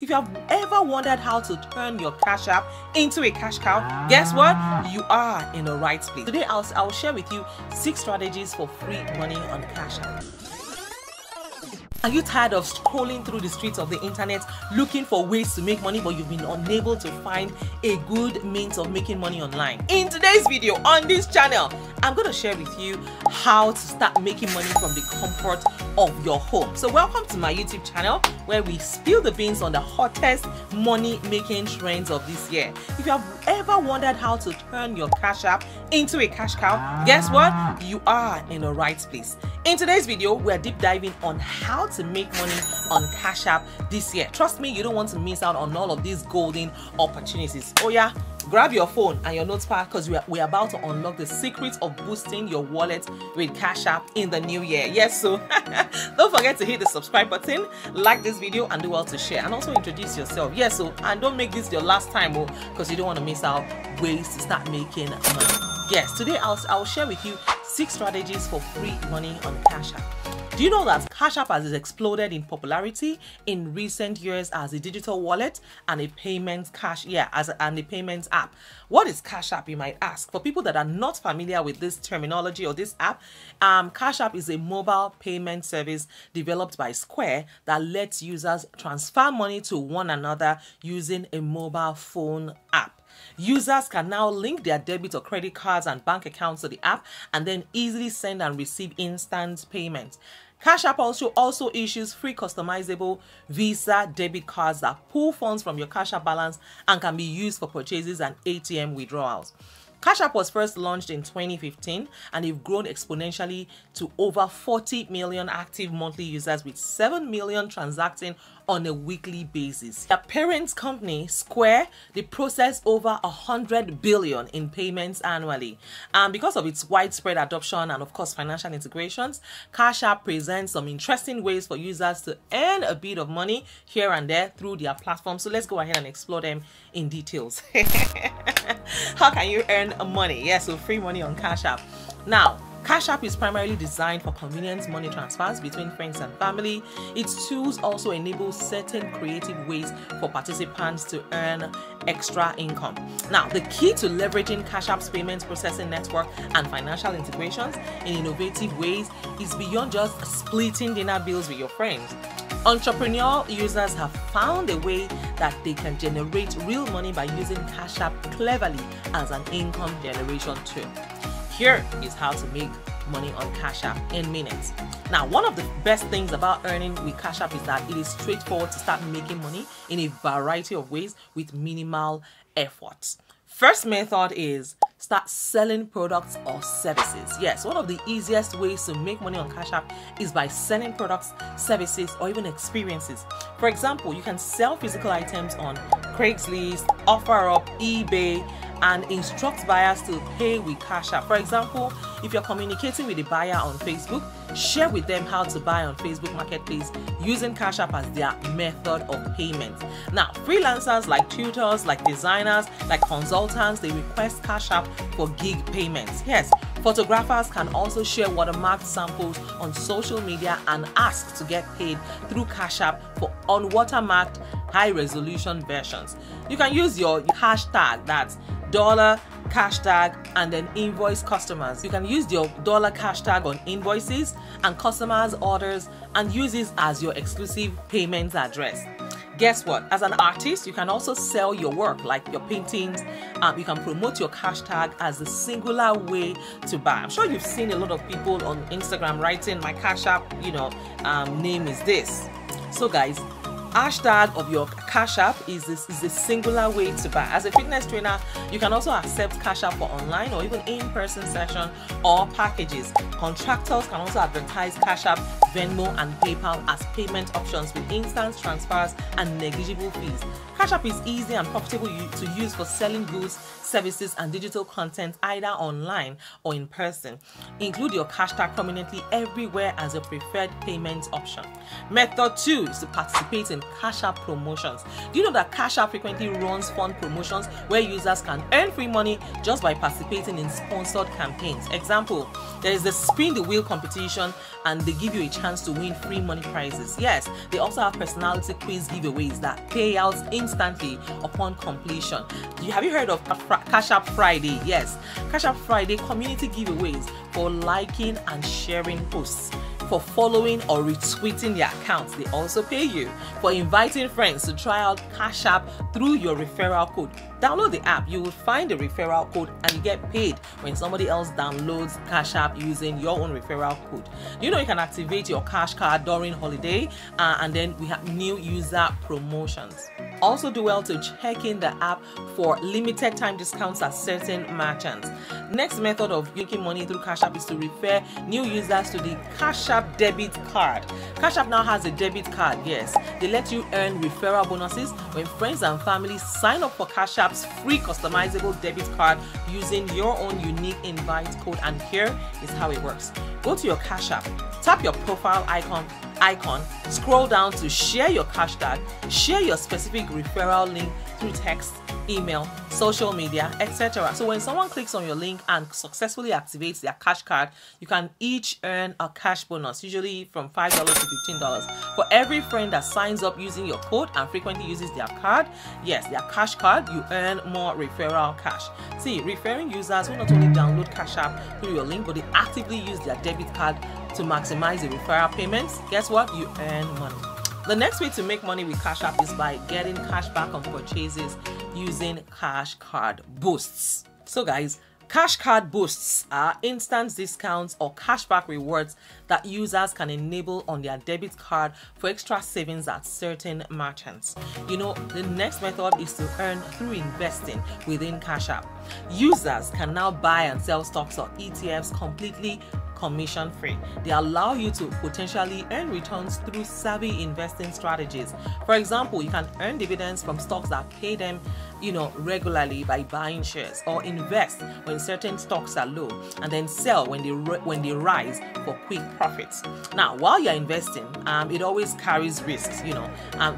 If you have ever wondered how to turn your Cash App into a cash cow, guess what? You are in the right place. Today, I'll share with you 6 strategies for free money on Cash App. Are you tired of scrolling through the streets of the internet looking for ways to make money, but you've been unable to find a good means of making money online? In today's video on this channel, I'm going to share with you how to start making money from the comfort of your home. So welcome to my YouTube channel where we spill the beans on the hottest money-making trends of this year. If you have ever wondered how to turn your Cash App into a cash cow, guess what? You are in the right place. In today's video, we are deep diving on how to make money on Cash App this year. Trust me, you don't want to miss out on all of these golden opportunities. Oh yeah? Grab your phone and your notepad because we're about to unlock the secrets of boosting your wallet with Cash App in the new year. Yes, so don't forget to hit the subscribe button, like this video, and do well to share. And also introduce yourself. Yes, so and don't make this your last time because you don't want to miss out ways to start making money. Yes, today I'll share with you 6 strategies for free money on Cash App. Do you know that Cash App has exploded in popularity in recent years as a digital wallet and a payment payment app? What is Cash App, you might ask? For people that are not familiar with this terminology or this app, Cash App is a mobile payment service developed by Square that lets users transfer money to one another using a mobile phone app. Users can now link their debit or credit cards and bank accounts to the app and then easily send and receive instant payments. Cash App also issues free customizable Visa debit cards that pull funds from your Cash App balance and can be used for purchases and ATM withdrawals. Cash App was first launched in 2015 and they've grown exponentially to over 40 million active monthly users with 7 million transacting on a weekly basis. Their parent company, Square, they process over 100 billion in payments annually. And because of its widespread adoption and of course financial integrations, Cash App presents some interesting ways for users to earn a bit of money here and there through their platform. So let's go ahead and explore them in details. How can you earn money? Yes, so free money on Cash App. Now, Cash App is primarily designed for convenient money transfers between friends and family. Its tools also enable certain creative ways for participants to earn extra income. Now, the key to leveraging Cash App's payments processing network and financial integrations in innovative ways is beyond just splitting dinner bills with your friends. Entrepreneur users have found a way that they can generate real money by using Cash App cleverly as an income generation tool. Here is how to make money on Cash App in minutes. Now, one of the best things about earning with Cash App is that it is straightforward to start making money in a variety of ways with minimal effort. First method is start selling products or services. Yes, one of the easiest ways to make money on Cash App is by selling products, services, or even experiences. For example, you can sell physical items on Craigslist, OfferUp, eBay, and instruct buyers to pay with Cash App. For example, if you're communicating with a buyer on Facebook, share with them how to buy on Facebook Marketplace using Cash App as their method of payment. Now, freelancers like tutors, like designers, like consultants, they request Cash App for gig payments. Yes, photographers can also share watermarked samples on social media and ask to get paid through Cash App for unwatermarked high-resolution versions. You can use your hashtag, that's dollar cash tag, and then invoice customers. You can use your dollar cash tag on invoices and customers' orders and use this as your exclusive payments address. Guess what? As an artist, you can also sell your work, like your paintings. You can promote your cash tag as a singular way to buy. I'm sure you've seen a lot of people on Instagram writing, my Cash App, you know, name is this. So guys, hashtag of your Cash App is a singular way to buy. As a fitness trainer, you can also accept Cash App for online or even in-person session or packages. Contractors can also advertise Cash App, Venmo, and PayPal as payment options with instant transfers and negligible fees. Cash App is easy and profitable to use for selling goods, services, and digital content either online or in person. Include your cash tag prominently everywhere as a preferred payment option. Method 2 is to participate in in Cash App promotions. Do you know that Cash App frequently runs fund promotions where users can earn free money just by participating in sponsored campaigns? Example, there is the Spin the Wheel competition and they give you a chance to win free money prizes. Yes, they also have personality quiz giveaways that pay out instantly upon completion. Have you heard of Cash App Friday? Yes, Cash App Friday community giveaways for liking and sharing posts, for following or retweeting their accounts. They also pay you for inviting friends to try out Cash App through your referral code. Download the app, you will find the referral code and you get paid when somebody else downloads Cash App using your own referral code. You know you can activate your cash card during holiday, and then we have new user promotions. Also do well to check in the app for limited time discounts at certain merchants. Next method of making money through Cash App is to refer new users to the Cash App debit card. Cash App now has a debit card, yes. They let you earn referral bonuses when friends and family sign up for Cash App's free customizable debit card using your own unique invite code. And here is how it works. Go to your Cash App, tap your profile icon, scroll down to share your cash tag, share your specific referral link through text, email, social media, etc. So when someone clicks on your link and successfully activates their cash card, you can each earn a cash bonus, usually from $5 to $15. For every friend that signs up using your code and frequently uses their card, yes, their cash card, you earn more referral cash. See, referring users will not only download Cash App through your link, but they actively use their debit card to maximize the referral payments. Guess what? You earn money. The next way to make money with Cash App is by getting cash back on purchases using Cash Card Boosts. So guys, Cash Card Boosts are instant discounts or cashback rewards that users can enable on their debit card for extra savings at certain merchants. You know, the next method is to earn through investing within Cash App. Users can now buy and sell stocks or ETFs completely commission free. They allow you to potentially earn returns through savvy investing strategies. For example, you can earn dividends from stocks that pay them, you know, regularly by buying shares, or invest when certain stocks are low and then sell when they rise for quick profits. Now, while you're investing, it always carries risks, you know.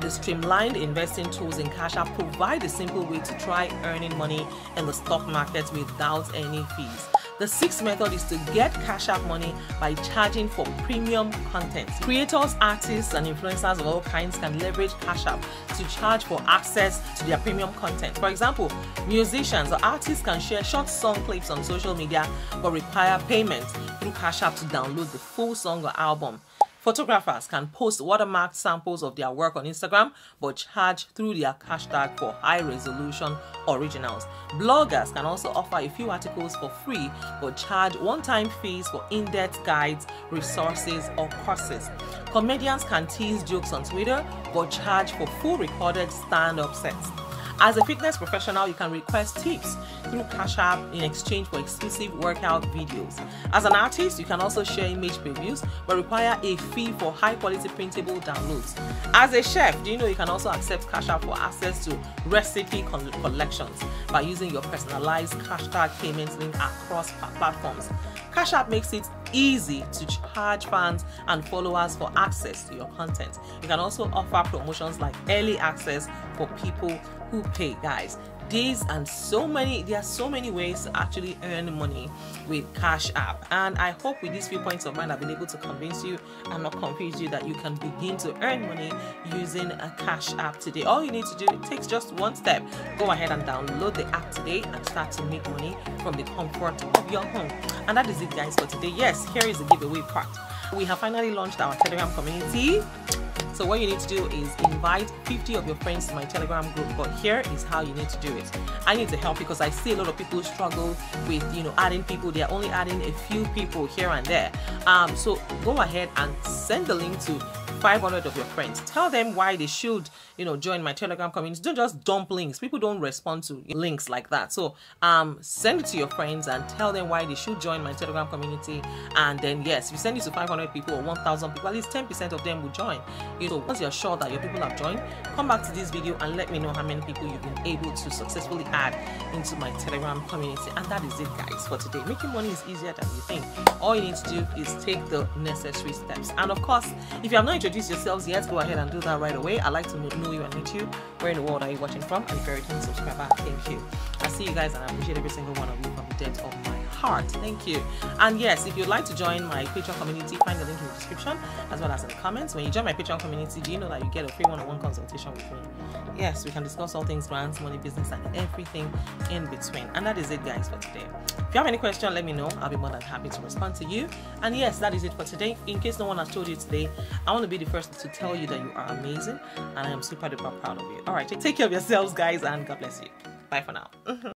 The streamlined investing tools in Cash App provide a simple way to try earning money in the stock market without any fees. The sixth method is to get Cash App money by charging for premium content. Creators, artists, and influencers of all kinds can leverage Cash App to charge for access to their premium content. For example, musicians or artists can share short song clips on social media but require payment through Cash App to download the full song or album. Photographers can post watermarked samples of their work on Instagram but charge through their cash tag for high-resolution originals. Bloggers can also offer a few articles for free but charge one-time fees for in-depth guides, resources, or courses. Comedians can tease jokes on Twitter but charge for full recorded stand-up sets. As a fitness professional, you can request tips through Cash App in exchange for exclusive workout videos. As an artist, you can also share image previews but require a fee for high-quality printable downloads. As a chef, do you know you can also accept Cash App for access to recipe collections by using your personalized cash tag payments link across platforms? Cash App makes it easy to charge fans and followers for access to your content. You can also offer promotions like early access for people who pay. Guys, these and so many, there are so many ways to actually earn money with Cash App, and I hope with these few points of mine I've been able to convince you and not confuse you that you can begin to earn money using a Cash App today. All you need to do, it takes just one step. Go ahead and download the app today and start to make money from the comfort of your home. And that is it, guys, for today. Yes, here is the giveaway part. We have finally launched our Telegram community. So what you need to do is invite 50 of your friends to my Telegram group, but here is how you need to do it. I need to help because I see a lot of people struggle with, you know, adding people. They're only adding a few people here and there. So go ahead and send the link to 500 of your friends. Tell them why they should, you know, join my Telegram community. Don't just dump links. People don't respond to links like that. So send it to your friends and tell them why they should join my Telegram community. And then, yes, if you send it to 500 people or 1,000 people, at least 10% of them will join. So once you're sure that your people have joined, come back to this video and let me know how many people you've been able to successfully add into my Telegram community. And that is it, guys, for today. Making money is easier than you think. All you need to do is take the necessary steps. And of course, if you have not introduced introduce yourselves yet, go ahead and do that right away. I'd like to know you on YouTube. Where in the world are you watching from? And if you're a returning subscriber, thank you. I see you guys and I appreciate every single one of you from the depth of my heart. Thank you. And yes, if you'd like to join my Patreon community, find the link in the description as well as in the comments. When you join my Patreon community, do you know that you get a free one-on-one consultation with me? Yes, we can discuss all things grants, money, business, and everything in between. And that is it, guys, for today. If you have any question, let me know. I'll be more than happy to respond to you. And yes, that is it for today. In case no one has told you today, I want to be the first to tell you that you are amazing and I am super duper proud of you. All right, take care of yourselves, guys, and God bless you. Bye for now.